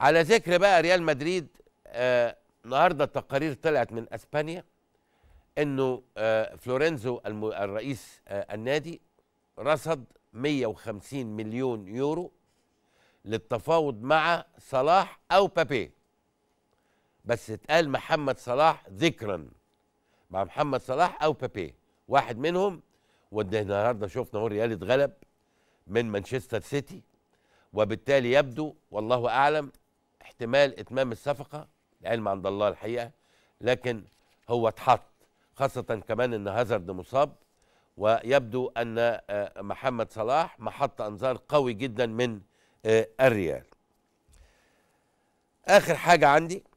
على ذكر بقى ريال مدريد، النهارده التقارير طلعت من اسبانيا انه فلورينزو الرئيس النادي رصد 150 مليون يورو للتفاوض مع صلاح او بابي، بس اتقال محمد صلاح ذكرا، مع محمد صلاح او بابي واحد منهم. وده النهارده شفنا هو الريال اتغلب من مانشستر سيتي، وبالتالي يبدو والله اعلم احتمال اتمام الصفقه، العلم عند الله الحقيقه، لكن هو اتحط، خاصه كمان ان هازارد مصاب، ويبدو ان محمد صلاح محط انظار قوي جدا من الريال. اخر حاجه عندي